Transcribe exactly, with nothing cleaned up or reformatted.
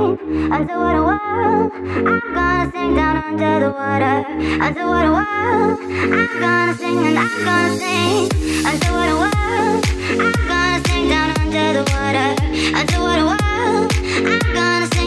Until what a world, I'm gonna sink down under the water. Until what a world, I'm gonna sing and I'm gonna sing. Until what a world, I'm gonna sink down under the water. Until what a world, I'm gonna sing.